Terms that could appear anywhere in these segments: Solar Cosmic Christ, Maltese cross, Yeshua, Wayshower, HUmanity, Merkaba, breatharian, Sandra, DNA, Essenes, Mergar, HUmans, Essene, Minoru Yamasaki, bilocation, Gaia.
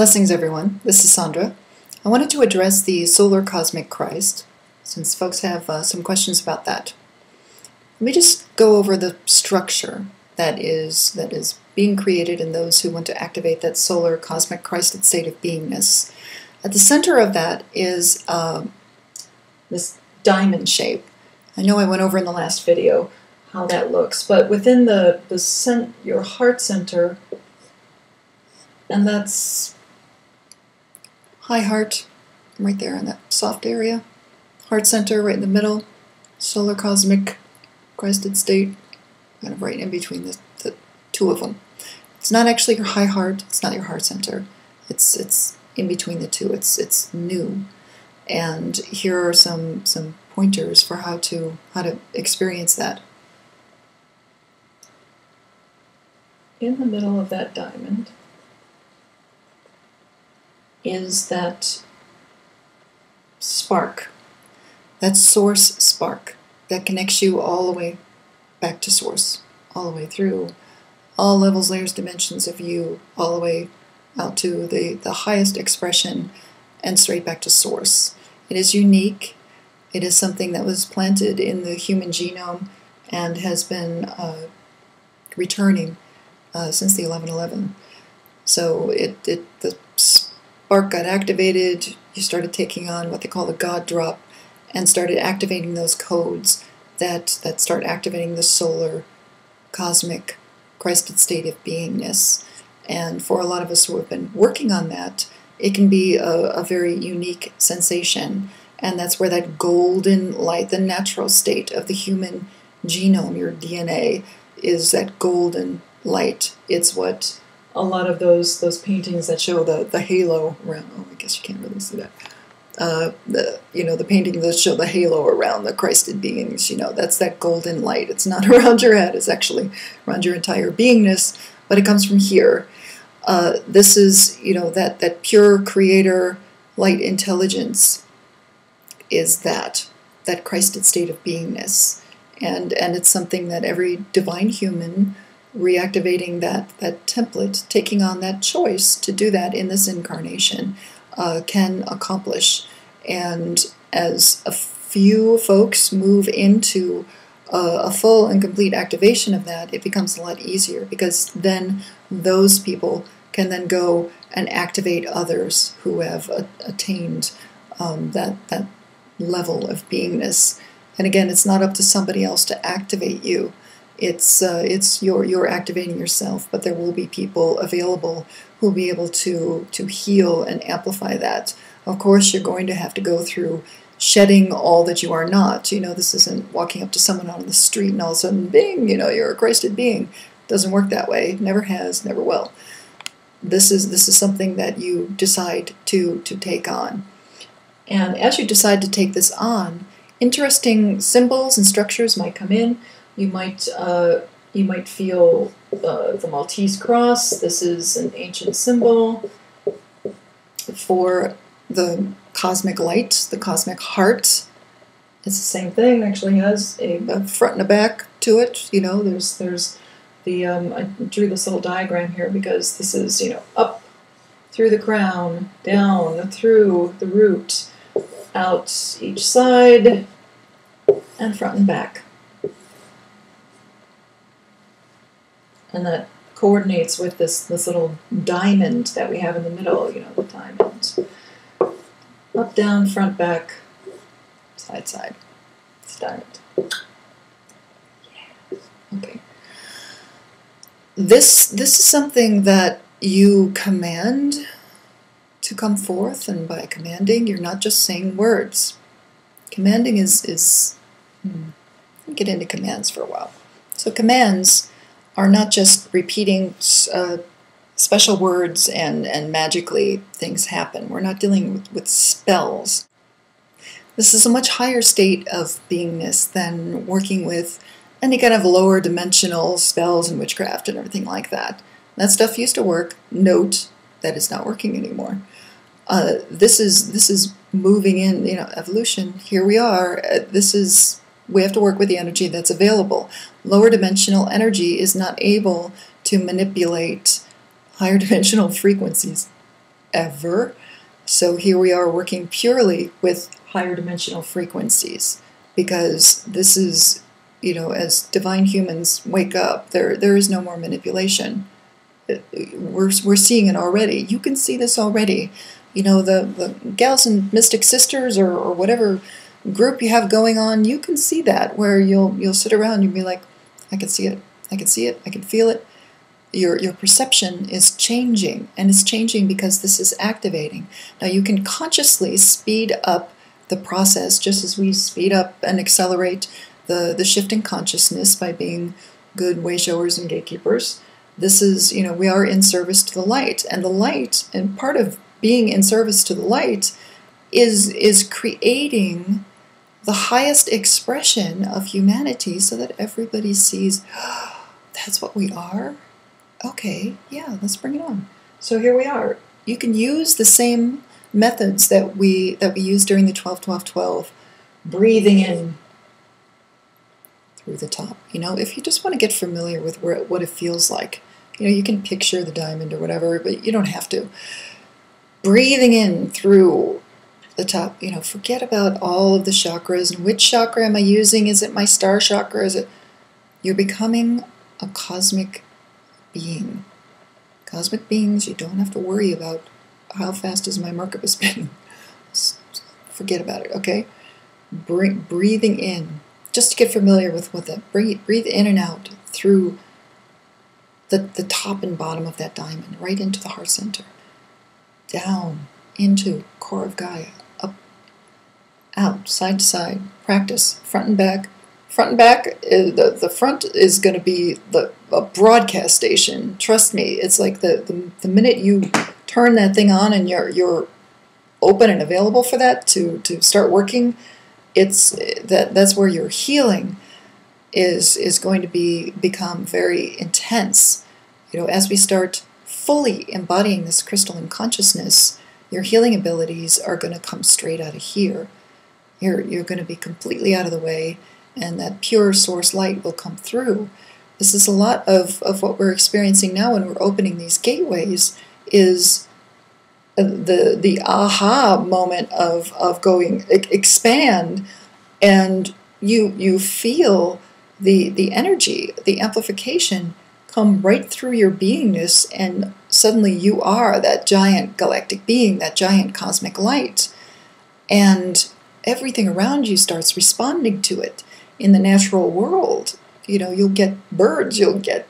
Blessings, everyone. This is Sandra. I wanted to address the solar cosmic Christ, since folks have some questions about that. Let me just go over the structure that is being created in those who want to activate that solar cosmic Christed state of beingness. At the center of that is this diamond shape. I know I went over in the last video how that looks, but within your heart center, and that's high heart, right there in that soft area, heart center right in the middle, solar cosmic Christed state, kind of right in between the two of them. It's not actually your high heart, it's not your heart center, it's in between the two, it's new. And here are some pointers for how to experience that. In the middle of that diamond is that spark, that source spark that connects you all the way back to source, all the way through all levels, layers, dimensions of you, all the way out to the highest expression and straight back to source. It is unique. It is something that was planted in the human genome and has been returning since the 11/11. So the spark got activated, you started taking on what they call the God drop, and started activating those codes that start activating the solar, cosmic, Christed state of beingness. And for a lot of us who have been working on that, it can be a very unique sensation. And that's where that golden light, the natural state of the human genome, your DNA, is that golden light. It's what a lot of those paintings that show the halo around, oh, I guess you can't really see that. The paintings that show the halo around the Christed beings, that's that golden light. It's not around your head, it's actually around your entire beingness, but it comes from here. This is, that pure creator light intelligence is that Christed state of beingness. And it's something that every divine human, reactivating that template, taking on that choice to do that in this incarnation, can accomplish. And as a few folks move into a full and complete activation of that, it becomes a lot easier, because then those people can then go and activate others who have attained that level of beingness. And again, it's not up to somebody else to activate you. It's you're activating yourself, but there will be people available who will be able to heal and amplify that. Of course, you're going to have to go through shedding all that you are not. This isn't walking up to someone out on the street and all of a sudden, bing, you're a Christed being. It doesn't work that way. Never has, never will. This is something that you decide to take on. And as you decide to take this on, interesting symbols and structures might come in. You might feel the Maltese cross. This is an ancient symbol for the cosmic light, the cosmic heart. It's the same thing. It actually has a front and a back to it. There's the I drew this little diagram here because this is up through the crown, down through the root, out each side, and front and back. And that coordinates with this little diamond that we have in the middle, the diamond. Up, down, front, back, side, side. It's a diamond. Yeah. Okay. This is something that you command to come forth, and by commanding, you're not just saying words. Commanding is I'll get into commands for a while. So commands are not just repeating special words and magically things happen. We're not dealing with spells. This is a much higher state of beingness than working with any kind of lower dimensional spells and witchcraft and everything like that. That stuff used to work. Note that it's not working anymore. This is moving in, evolution. Here we are. We have to work with the energy that's available. Lower dimensional energy is not able to manipulate higher dimensional frequencies. forever. So here we are working purely with higher dimensional frequencies, because this is, you know, as divine humans wake up, there is no more manipulation. We're seeing it already. You can see this already. You know, the gals and mystic sisters or whatever group you have going on, you can see that, where you'll sit around and be like, I can see it, I can see it, I can feel it. Your perception is changing, and it's changing because this is activating. Now you can consciously speed up the process, just as we speed up and accelerate the shift in consciousness by being good way showers and gatekeepers. This is, you know, we are in service to the light, and the light, and part of being in service to the light is creating the highest expression of humanity, so that everybody sees, oh, that's what we are. Okay, yeah, let's bring it on. So here we are. You can use the same methods that we used during the 12-12-12, breathing in through the top. You know, if you just want to get familiar with what it feels like, you know, you can picture the diamond or whatever, but you don't have to. Breathing in through the top. You know, forget about all of the chakras and which chakra am I using? Is it my star chakra? Is it? You're becoming a cosmic being. Cosmic beings, you don't have to worry about how fast is my Merkaba spinning. Forget about it, okay? Breathing in, just to get familiar with what that, breathe in and out through the top and bottom of that diamond, right into the heart center, down into core of Gaia, up, out, side to side, practice, front and back. Front and back, the front is going to be a broadcast station. Trust me, it's like the minute you turn that thing on and you're open and available for that to start working, it's that's where your healing is going to become very intense. You know, as we start fully embodying this crystalline consciousness, your healing abilities are going to come straight out of here. You're going to be completely out of the way, and that pure source light will come through. This is a lot of what we're experiencing now when we're opening these gateways, is the aha moment of going, expand, and you feel the energy, the amplification come right through your beingness, and suddenly you are that giant galactic being, that giant cosmic light, and everything around you starts responding to it. In the natural world, you know, you'll get birds, you'll get,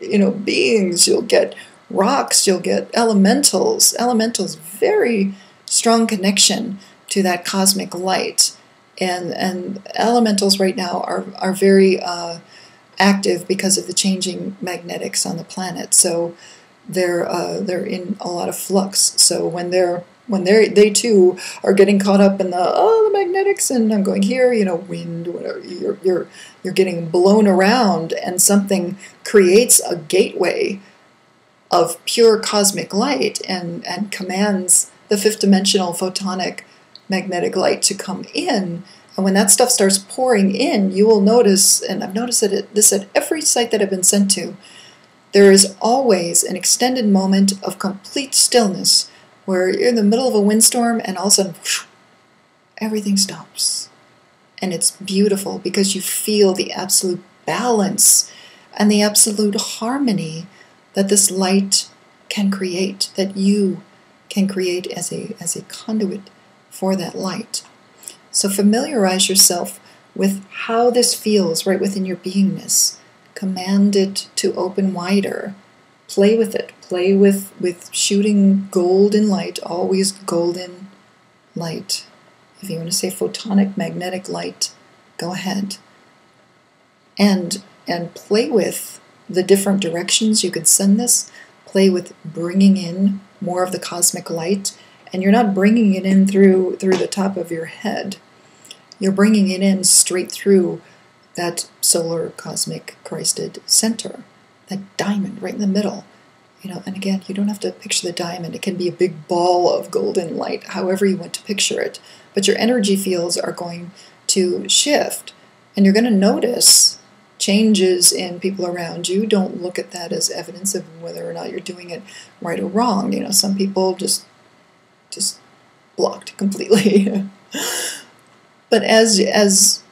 you know, beings, you'll get rocks, you'll get elementals. Elementals, very strong connection to that cosmic light. And elementals right now are very active because of the changing magnetics on the planet. So they're in a lot of flux. So when they too are getting caught up in the magnetics, and I'm going here, you know, wind, whatever, you're getting blown around, and something creates a gateway of pure cosmic light and commands the fifth dimensional photonic magnetic light to come in. And when that stuff starts pouring in, you will notice, and I've noticed this at every site that I've been sent to, there is always an extended moment of complete stillness, where you're in the middle of a windstorm and all of a sudden, whoosh, everything stops. And it's beautiful, because you feel the absolute balance and the absolute harmony that this light can create, that you can create as a conduit for that light. So familiarize yourself with how this feels right within your beingness. Command it to open wider. Play with it. Play with shooting golden light, always golden light. If you want to say photonic magnetic light, go ahead. And play with the different directions you could send this. Play with bringing in more of the cosmic light. And you're not bringing it in through the top of your head. You're bringing it in straight through that solar cosmic Christed center. That diamond right in the middle, you know. And again, you don't have to picture the diamond. It can be a big ball of golden light, however you want to picture it. But your energy fields are going to shift, and you're going to notice changes in people around you. Don't look at that as evidence of whether or not you're doing it right or wrong. You know, some people just just blocked completely. But as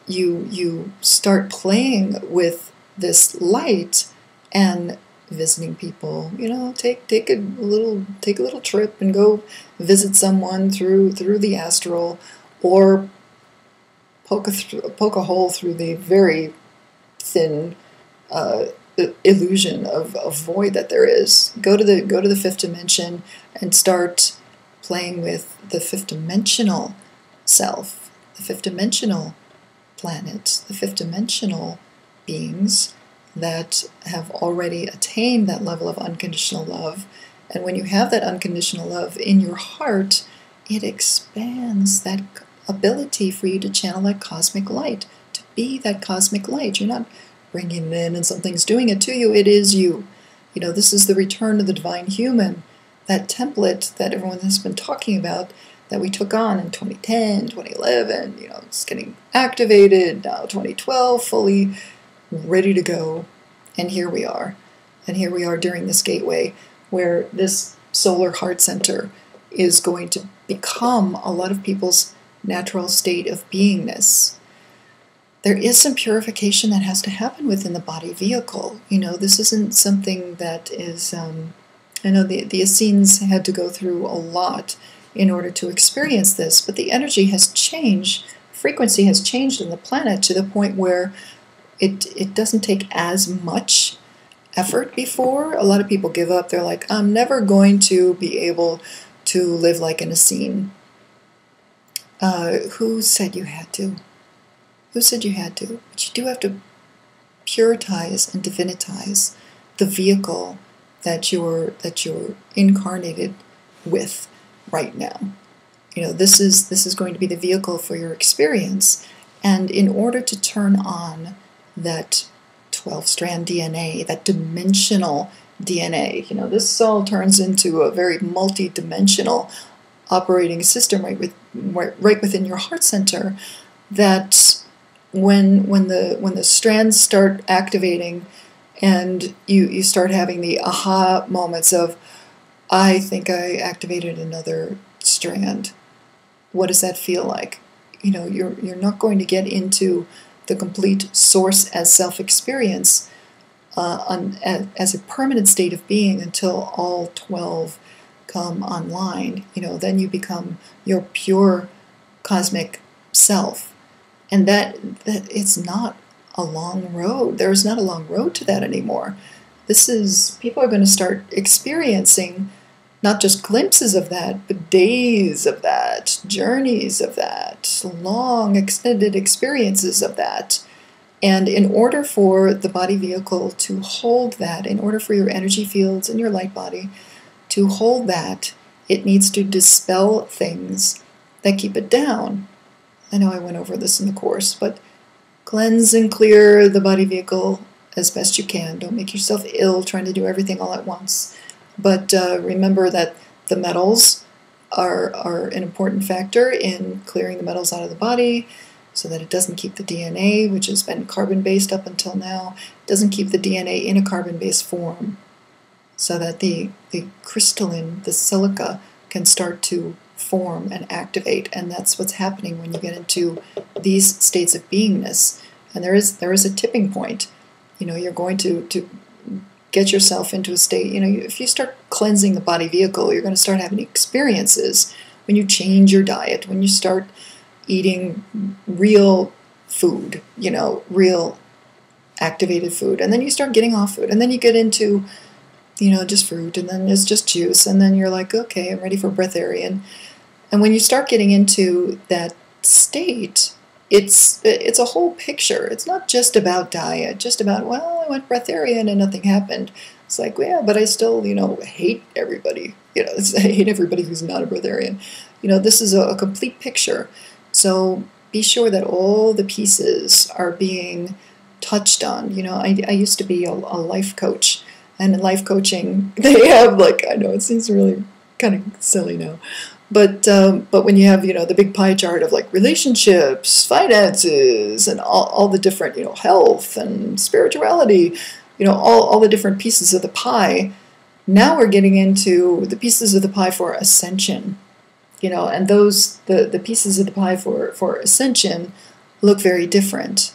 you start playing with this light and visiting people, you know, take a little trip and go visit someone through the astral, or poke a hole through the very thin illusion of void that there is. Go to the fifth dimension and start playing with the fifth dimensional self, the fifth dimensional planet, the fifth dimensional beings that have already attained that level of unconditional love. And when you have that unconditional love in your heart, it expands that ability for you to channel that cosmic light, to be that cosmic light. You're not bringing it in and something's doing it to you. It is you. You know, this is the return of the divine human, that template that everyone has been talking about that we took on in 2010, 2011, you know, it's getting activated now, 2012, fully ready to go. And here we are. And here we are during this gateway where this solar heart center is going to become a lot of people's natural state of beingness. There is some purification that has to happen within the body vehicle. You know, this isn't something that is, I know the Essenes had to go through a lot in order to experience this, but the energy has changed, frequency has changed in the planet to the point where it doesn't take as much effort before. A lot of people give up. They're like, I'm never going to be able to live like an Essene. Who said you had to? Who said you had to? But you do have to puritize and divinitize the vehicle that you're incarnated with right now. You know, this is going to be the vehicle for your experience. And in order to turn on that 12-strand DNA, that dimensional DNA, you know, this all turns into a very multi-dimensional operating system right within your heart center, that when the strands start activating and you start having the aha moments of, I think I activated another strand. What does that feel like? You know, you're not going to get into the complete source as self-experience as a permanent state of being until all 12 come online. You know, then you become your pure cosmic self, and that it's not a long road. There's not a long road to that anymore. This is, people are going to start experiencing not just glimpses of that, but days of that, journeys of that, long extended experiences of that. And in order for the body vehicle to hold that, in order for your energy fields and your light body to hold that, it needs to dispel things that keep it down. I know I went over this in the course, but cleanse and clear the body vehicle as best you can. Don't make yourself ill trying to do everything all at once. But remember that the metals are an important factor in clearing the metals out of the body so that it doesn't keep the DNA, which has been carbon-based up until now, doesn't keep the DNA in a carbon-based form, so that the crystalline, the silica, can start to form and activate. And that's what's happening when you get into these states of beingness. And there is a tipping point. You know, you're going to get yourself into a state, you know, if you start cleansing the body vehicle, you're going to start having experiences when you change your diet, when you start eating real food, you know, real activated food, and then you start getting off food, and then you get into, you know, just fruit, and then it's just juice, and then you're like, okay, I'm ready for breatharian. And when you start getting into that state, it's a whole picture. It's not just about diet, just about, well, I went breatharian and nothing happened. It's like, well, yeah, but I still, you know, hate everybody. You know, I hate everybody who's not a breatharian. You know, this is a complete picture. So be sure that all the pieces are being touched on. You know, I used to be a life coach, and in life coaching, they have, like, I know it seems really kind of silly now, But when you have, you know, the big pie chart of like relationships, finances, and all the different, you know, health and spirituality, you know, all the different pieces of the pie, now we're getting into the pieces of the pie for ascension. you know, and those, the pieces of the pie for ascension look very different,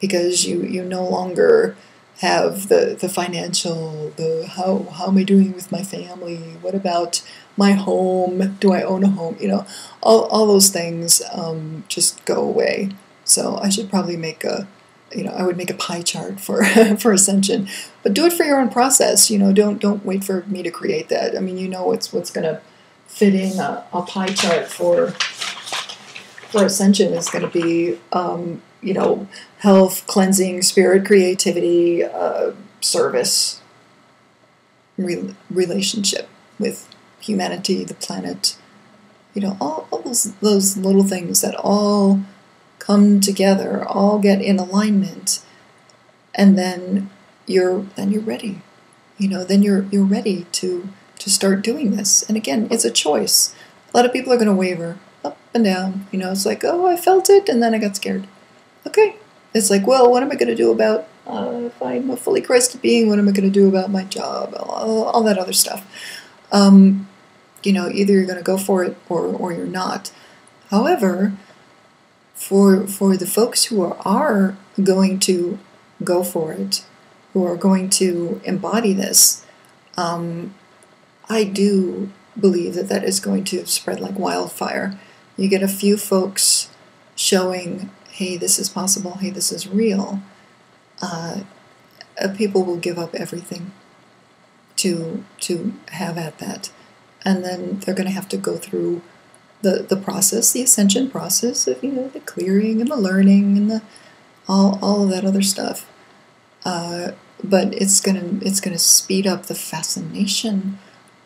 because you no longer have the financial, how am I doing with my family, what about my home, do I own a home, you know, all those things just go away. So I should probably make a, you know, I would make a pie chart for for ascension, but do it for your own process. You know, don't wait for me to create that. I mean, you know what's going to fit in a pie chart for ascension is going to be you know, health, cleansing, spirit, creativity, service, relationship with humanity, the planet. You know, all those little things that all come together, all get in alignment, and then you're ready. You know, then you're ready to start doing this. And again, it's a choice. A lot of people are going to waver up and down. You know, it's like, oh, I felt it, and then I got scared. Okay, it's like, well, what am I going to do about if I'm a fully Christ being? What am I going to do about my job? All that other stuff. You know, either you're going to go for it or you're not. However, for the folks who are going to go for it, who are going to embody this, I do believe that that is going to spread like wildfire. You get a few folks showing, hey, this is possible, hey, this is real, people will give up everything to have at that. And then they're going to have to go through the process, the ascension process of, you know, the clearing and the learning and the all of that other stuff. But it's gonna speed up the fascination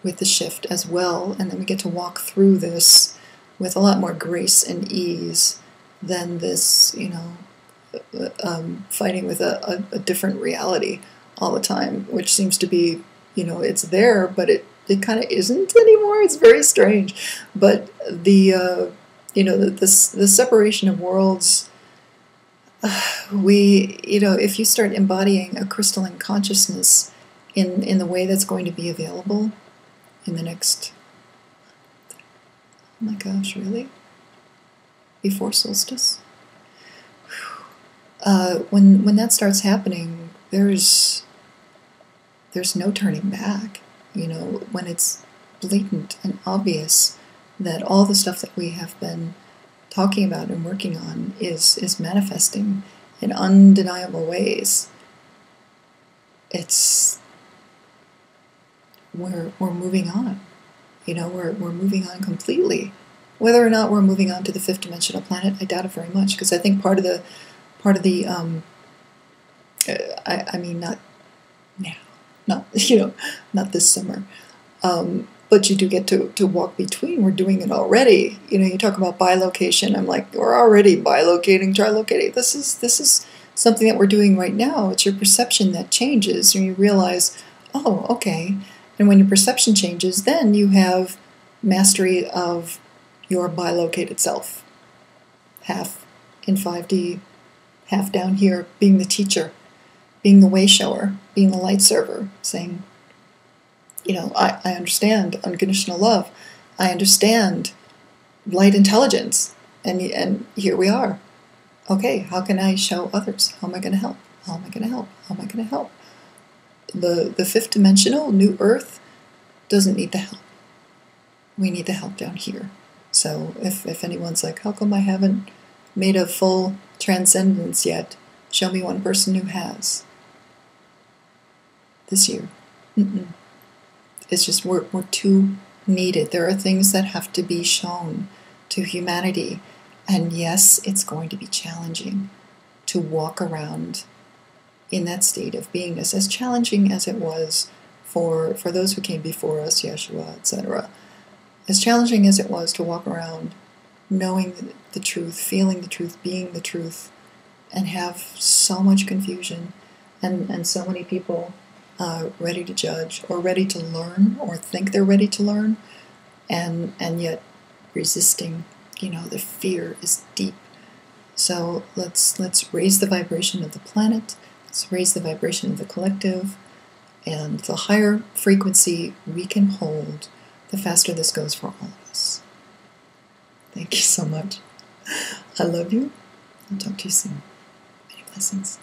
with the shift as well, and then we get to walk through this with a lot more grace and ease than this, you know, fighting with a different reality all the time, which seems to be, you know, it's there, but it kind of isn't anymore. It's very strange. But the, you know, the separation of worlds, you know, if you start embodying a crystalline consciousness in the way that's going to be available in the next, oh my gosh, really? Before solstice. When that starts happening, there's no turning back. You know, when it's blatant and obvious that all the stuff that we have been talking about and working on is manifesting in undeniable ways. It's we're moving on. You know, we're moving on completely. Whether or not we're moving on to the fifth dimensional planet, I doubt it very much, because I think part of the I mean, not now, not, you know, not this summer, but you do get to walk between. We're doing it already. You know, you talk about bilocation. I'm like, we're already bilocating, trilocating. This is something that we're doing right now. It's your perception that changes, and you realize, oh, okay. And when your perception changes, then you have mastery of your bilocated self, half in 5D, half down here, being the teacher, being the way shower, being the light server, saying, you know, I understand unconditional love, I understand light intelligence, and here we are. Okay, how can I show others? How am I going to help? How am I going to help? How am I going to help? The fifth dimensional new earth doesn't need the help. We need the help down here. So if anyone's like, how come I haven't made a full transcendence yet? Show me one person who has. This year. It's just we're too needed. There are things that have to be shown to humanity. And yes, it's going to be challenging to walk around in that state of beingness, as challenging as it was for those who came before us, Yeshua, etc. As challenging as it was to walk around knowing the truth, feeling the truth, being the truth, and have so much confusion and so many people ready to judge or ready to learn or think they're ready to learn, and yet resisting, you know, the fear is deep. So let's raise the vibration of the planet, let's raise the vibration of the collective, and the higher frequency we can hold, the faster this goes for all of us. Thank you so much. I love you. I'll talk to you soon. Many blessings.